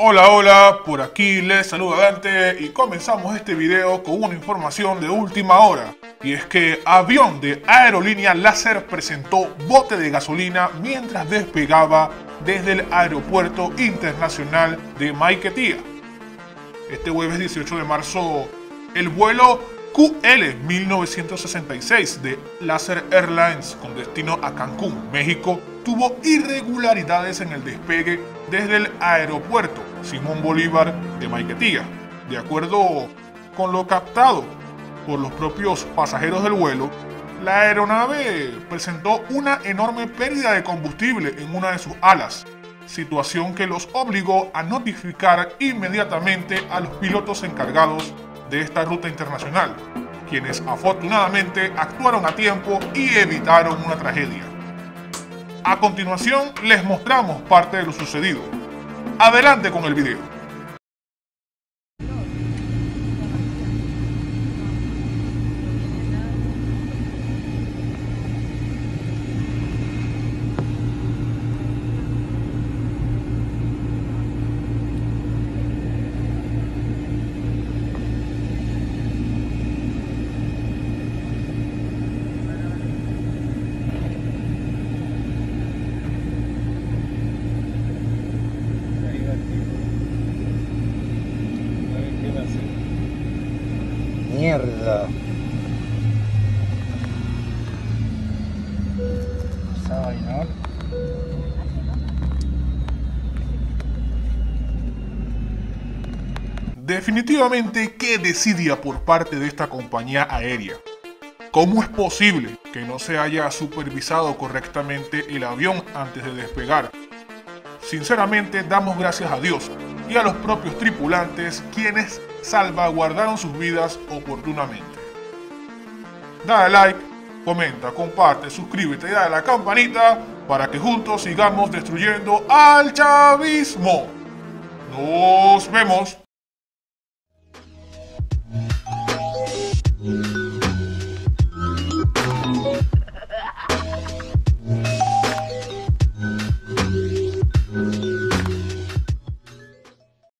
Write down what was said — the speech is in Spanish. Hola, hola, por aquí les saluda Dante y comenzamos este video con una información de última hora. Y es que avión de aerolínea Láser presentó bote de gasolina mientras despegaba desde el aeropuerto internacional de Maiquetía. Este jueves 18 de marzo, el vuelo QL 1966 de Láser Airlines con destino a Cancún, México, tuvo irregularidades en el despegue desde el aeropuerto Simón Bolívar de Maiquetía. De acuerdo con lo captado por los propios pasajeros del vuelo, la aeronave presentó una enorme pérdida de combustible en una de sus alas, situación que los obligó a notificar inmediatamente a los pilotos encargados de esta ruta internacional, quienes afortunadamente actuaron a tiempo y evitaron una tragedia. A continuación les mostramos parte de lo sucedido. Adelante con el video. Mierda. Esa vaina. Definitivamente, qué desidia por parte de esta compañía aérea. ¿Cómo es posible que no se haya supervisado correctamente el avión antes de despegar? Sinceramente, damos gracias a Dios y a los propios tripulantes, quienes salvaguardaron sus vidas oportunamente. Dale like, comenta, comparte, suscríbete y dale a la campanita para que juntos sigamos destruyendo al chavismo. ¡Nos vemos!